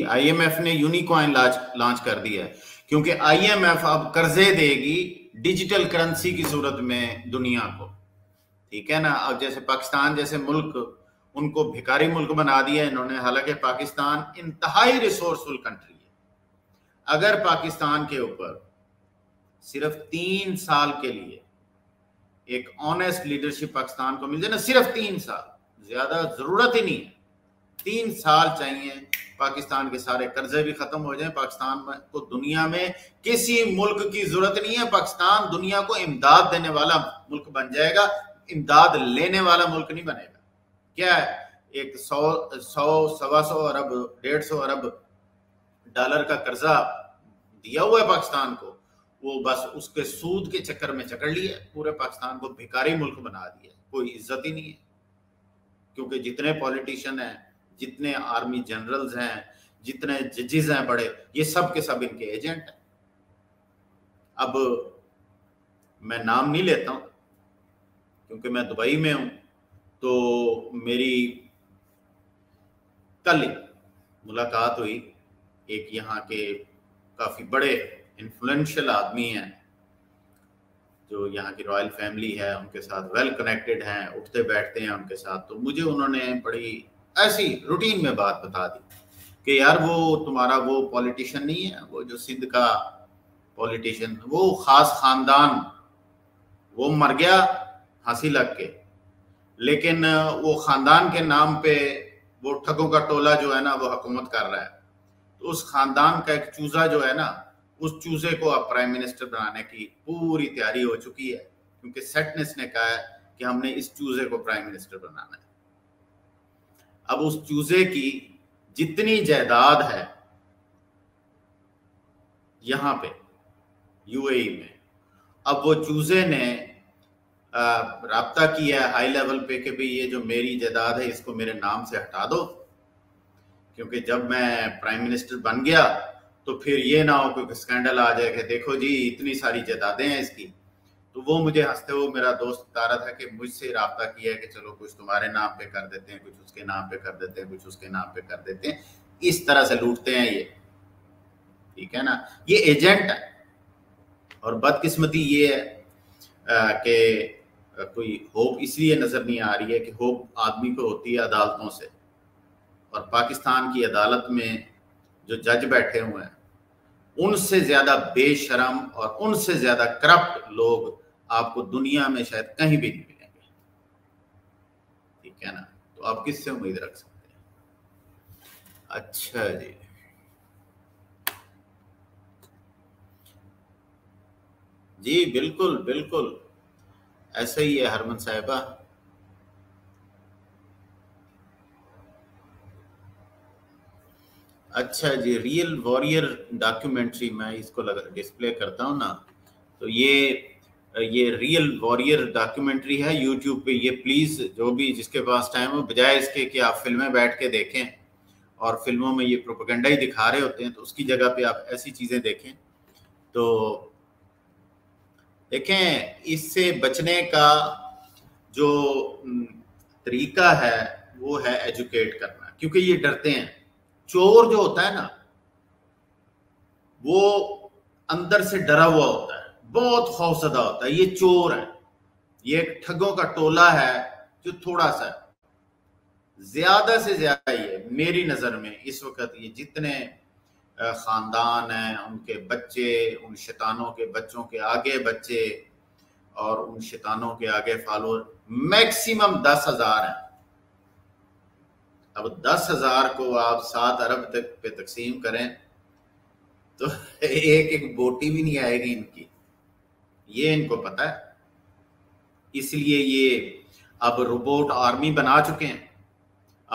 IMF ने Unicoin launch कर दिया है क्योंकि IMF अब कर्जे देगी डिजिटल करेंसी की सूरत में दुनिया को, ठीक है ना। अब जैसे पाकिस्तान जैसे मुल्क, उनको भिखारी मुल्क बना दिया इन्होंने, हालांकि पाकिस्तान इंतहाई रिसोर्सफुल कंट्री है। अगर पाकिस्तान के ऊपर सिर्फ 3 साल के लिए एक ऑनेस्ट लीडरशिप पाकिस्तान को मिल जाए ना, सिर्फ 3 साल, ज्यादा जरूरत ही नहीं है, 3 साल चाहिए, पाकिस्तान के सारे कर्जे भी खत्म हो जाएं, पाकिस्तान को दुनिया में किसी मुल्क की जरूरत नहीं है, पाकिस्तान दुनिया को इमदाद देने वाला मुल्क बन जाएगा, इमदाद लेने वाला मुल्क नहीं बनेगा। क्या है? एक 100-125 अरब 150 अरब डॉलर का कर्जा दिया हुआ है पाकिस्तान को, वो बस उसके सूद के चक्कर में चकड़ लिया, पूरे पाकिस्तान को भिखारी मुल्क बना दिया, कोई इज्जत ही नहीं है। क्योंकि जितने पॉलिटिशियन हैं, जितने आर्मी जनरल्स हैं, जितने जजेस हैं बड़े, ये सब के सब इनके एजेंट हैं। अब मैं नाम नहीं लेता हूं क्योंकि मैं दुबई में हूं, तो मेरी कल मुलाकात हुई एक यहाँ के काफी बड़े इन्फ्लुएंशियल आदमी हैं जो यहाँ की रॉयल फैमिली है, उनके साथ वेल कनेक्टेड हैं, उठते बैठते हैं उनके साथ। तो मुझे उन्होंने बड़ी ऐसी रूटीन में बात बता दी कि यार वो तुम्हारा वो पॉलिटिशियन नहीं है, वो जो सिंध का पॉलिटिशियन, वो खास खानदान, वो मर गया फांसी लग के, लेकिन वो खानदान के नाम पे वो ठगों का टोला जो है ना वो हुकूमत कर रहा है। तो उस खानदान का एक चूजा जो है ना, उस चूजे को अब प्राइम मिनिस्टर बनाने की पूरी तैयारी हो चुकी है क्योंकि सेटनेस ने कहा है कि हमने इस चूजे को प्राइम मिनिस्टर बनाना है। अब उस चूजे की जितनी जायदाद है यहां पे यूएई में, अब वो चूजे ने राब्ता किया हाई लेवल पे कि भाई ये जो मेरी जायदाद है इसको मेरे नाम से हटा दो, क्योंकि जब मैं प्राइम मिनिस्टर बन गया तो फिर ये ना हो कोई स्कैंडल आ जाए कि देखो जी इतनी सारी जायदादें हैं इसकी। तो वो मुझे हंसते हुए मेरा दोस्त बता रहा था कि मुझसे रब्ता किया है कि चलो कुछ तुम्हारे नाम पे कर देते हैं, कुछ उसके नाम पे कर देते हैं, कुछ उसके नाम पे कर देते हैं, इस तरह से लूटते हैं ये, ठीक है ना। ये एजेंट है। और बदकिस्मती ये है कि कोई होप इसलिए नजर नहीं आ रही है कि होप आदमी को होती है अदालतों से, और पाकिस्तान की अदालत में जो जज बैठे हुए हैं उनसे ज्यादा बेशरम और उनसे ज्यादा करप्ट लोग आपको दुनिया में शायद कहीं भी नहीं मिलेंगे, ठीक है ना। तो आप किससे उम्मीद रख सकते हैं? अच्छा जी, जी बिल्कुल बिल्कुल ऐसे ही है हरमन साहिबा। अच्छा जी, रियल वॉरियर डॉक्यूमेंट्री, मैं इसको डिस्प्ले करता हूँ ना, तो ये रियल वॉरियर डॉक्यूमेंट्री है यूट्यूब पे, ये प्लीज़ जो भी जिसके पास टाइम हो, बजाय इसके कि आप फिल्में बैठ के देखें और फिल्मों में ये प्रोपेगेंडा ही दिखा रहे होते हैं, तो उसकी जगह पे आप ऐसी चीज़ें देखें। तो देखें, इससे बचने का जो तरीका है वो है एजुकेट करना, क्योंकि ये डरते हैं। चोर जो होता है ना वो अंदर से डरा हुआ होता है, बहुत खौफजदा होता है। ये चोर है, ये एक ठगों का टोला है जो थोड़ा सा ज्यादा से ज्यादा, ये मेरी नजर में इस वक्त ये जितने खानदान हैं उनके बच्चे, उन शैतानों के बच्चों के आगे बच्चे और उन शैतानों के आगे फॉलोअर मैक्सिमम 10,000 हैं। अब 10,000 को आप 7 अरब तक पे तकसीम करें तो एक एक बोटी भी नहीं आएगी इनकी, ये इनको पता है। इसलिए ये अब रोबोट आर्मी बना चुके हैं।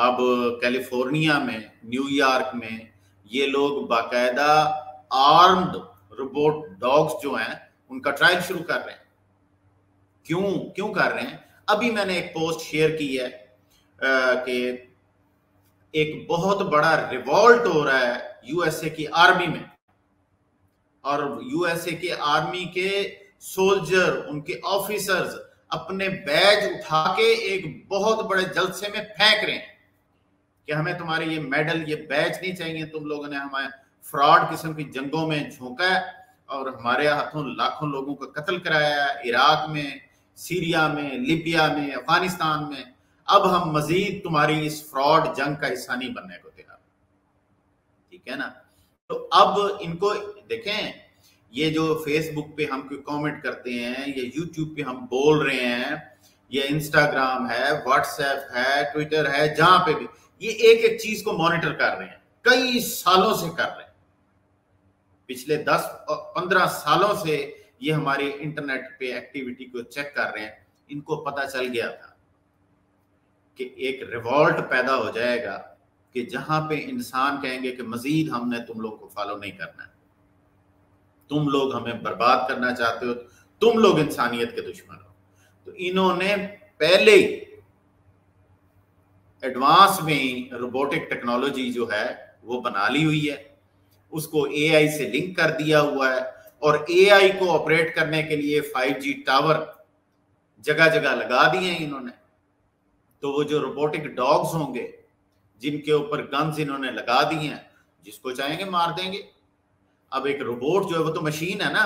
अब कैलिफोर्निया में, न्यूयॉर्क में ये लोग बाकायदा आर्म्ड रोबोट डॉग्स जो हैं उनका ट्रायल शुरू कर रहे हैं। क्यों कर रहे हैं? अभी मैंने एक पोस्ट शेयर की है कि एक बहुत बड़ा रिवॉल्ट हो रहा है यूएसए की आर्मी में, और यूएसए की आर्मी के सोल्जर, उनके ऑफिसर्स अपने बैज उठा के एक बहुत बड़े जलसे में फेंक रहे हैं कि हमें तुम्हारे ये मेडल ये बैच नहीं चाहिए, तुम लोगों ने हमारे फ्रॉड किस्म की जंगों में झोंका और हमारे हाथों लाखों लोगों का कत्ल कराया, इराक में, सीरिया में, लिबिया में, अफगानिस्तान में। अब हम मजीद तुम्हारी इस फ्रॉड जंग का हिस्सा नहीं बनने को तैयार, ठीक है ना। तो अब इनको देखें, ये जो फेसबुक पे हम कोई कमेंट करते हैं, ये यूट्यूब पे हम बोल रहे हैं, ये इंस्टाग्राम है, व्हाट्सएप है, ट्विटर है, जहां पे भी ये एक एक चीज को मॉनिटर कर रहे हैं, कई सालों से कर रहे हैं, पिछले 10 और 15 सालों से ये हमारे इंटरनेट पे एक्टिविटी को चेक कर रहे हैं। इनको पता चल गया था कि एक रिवॉल्ट पैदा हो जाएगा कि जहां पे इंसान कहेंगे कि मजीद हमने तुम लोग को फॉलो नहीं करना है, तुम लोग हमें बर्बाद करना चाहते हो, तुम लोग इंसानियत के दुश्मन हो। तो इन्होंने पहले ही एडवांस में रोबोटिक टेक्नोलॉजी जो है वो बना ली हुई है, उसको एआई से लिंक कर दिया हुआ है और एआई को ऑपरेट करने के लिए 5G टावर जगह जगह लगा दिए हैं इन्होंने। तो वो जो रोबोटिक डॉग्स होंगे जिनके ऊपर गन्स इन्होंने लगा दिए हैं, जिसको चाहेंगे मार देंगे। अब एक रोबोट जो है वो तो मशीन है ना,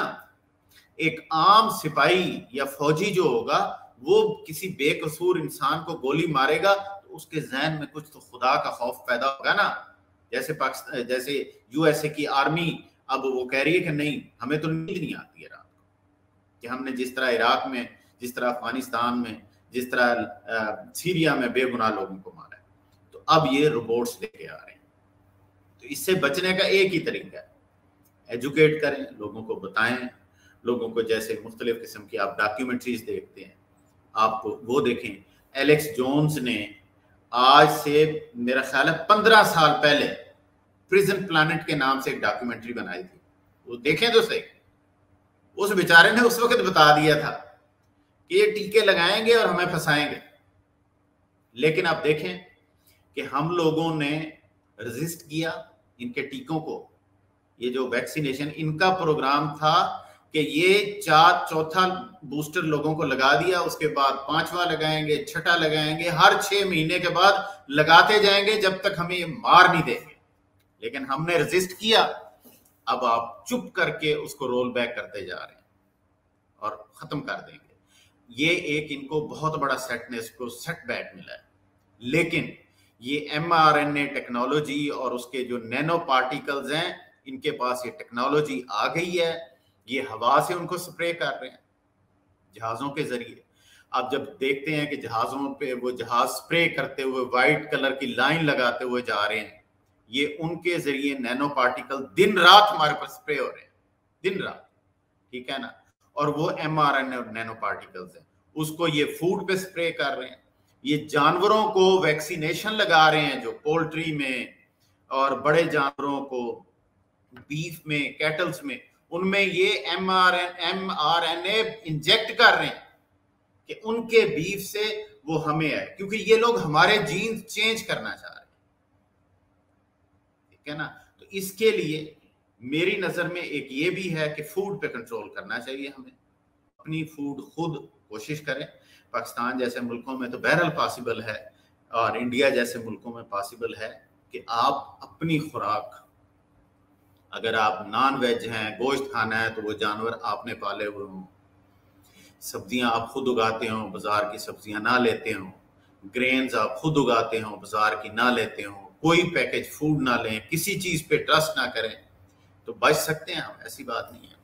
एक आम सिपाही या फौजी जो होगा वो किसी बेकसूर इंसान को गोली मारेगा तो उसके जहन में कुछ तो खुदा का खौफ पैदा होगा ना। जैसे पाकिस्तान, जैसे यूएसए की आर्मी अब वो कह रही है कि नहीं, हमें तो नींद नहीं आती है रात को, कि हमने जिस तरह इराक में, जिस तरह अफगानिस्तान में, जिस तरह सीरिया में बेगुनाह लोगों को मारा है, तो अब ये रोबोट्स लेके आ रहे हैं। तो इससे बचने का एक ही तरीका है, एजुकेट करें लोगों को, बताएं लोगों को। जैसे मुख्तलिफ किस्म की आप डॉक्यूमेंट्रीज देखते हैं, आप वो देखें। एलेक्स जोन्स ने आज से मेरा ख्याल है 15 साल पहले प्रिजन प्लेनेट के नाम से एक डॉक्यूमेंट्री बनाई थी, वो देखें तो सही। उस बेचारे ने उस वक्त बता दिया था कि ये टीके लगाएंगे और हमें फंसाएंगे, लेकिन आप देखें कि हम लोगों ने रजिस्ट किया इनके टीकों को। ये जो वैक्सीनेशन इनका प्रोग्राम था कि ये चौथा बूस्टर लोगों को लगा दिया, उसके बाद 5वां लगाएंगे, 6वां लगाएंगे, हर 6 महीने के बाद लगाते जाएंगे जब तक हमें ये मार नहीं देंगे। लेकिन हमने रेजिस्ट किया, अब आप चुप करके उसको रोल बैक करते जा रहे हैं और खत्म कर देंगे। ये एक इनको बहुत बड़ा सेटबैक मिला है। लेकिन ये एमआरएनए टेक्नोलॉजी और उसके जो नैनो पार्टिकल्स हैं, इनके पास ये टेक्नोलॉजी आ गई है, ये हवा से उनको स्प्रे कर रहे हैं जहाज़ों के जरिए। आप जब देखते हैं कि जहाज़ों पे वो जहाज स्प्रे करते हुए वाइट कलर की लाइन लगाते हुए जा रहे हैं, ये उनके जरिए नैनो पार्टिकल दिन रात हमारे पर स्प्रे हो रहे हैं, दिन रात, ठीक है ना। और वो एमआरएनए और नैनो पार्टिकल्स हैं, उसको ये फूड पे स्प्रे कर रहे हैं। ये जानवरों को वैक्सीनेशन लगा रहे हैं, जो पोल्ट्री में और बड़े जानवरों को, बीफ में, कैटल्स में, उनमें ये एमआरएनए इंजेक्ट कर रहे हैं कि उनके बीफ से वो हमें आए, क्योंकि ये लोग हमारे जीन चेंज करना चाह रहे हैं, ठीक है ना। तो इसके लिए मेरी नजर में एक ये भी है कि फूड पे कंट्रोल करना चाहिए, हमें अपनी फूड खुद कोशिश करें। पाकिस्तान जैसे मुल्कों में तो बहरहाल पॉसिबल है और इंडिया जैसे मुल्कों में पॉसिबल है कि आप अपनी खुराक, अगर आप नॉन वेज हैं, गोश्त खाना है, तो वो जानवर आपने पाले हुए हों, सब्जियां आप खुद उगाते हो, बाजार की सब्जियां ना लेते हो, ग्रेन्स आप खुद उगाते हो, बाजार की ना लेते हो, कोई पैकेज फूड ना लें, किसी चीज़ पे ट्रस्ट ना करें, तो बच सकते हैं हम, ऐसी बात नहीं है।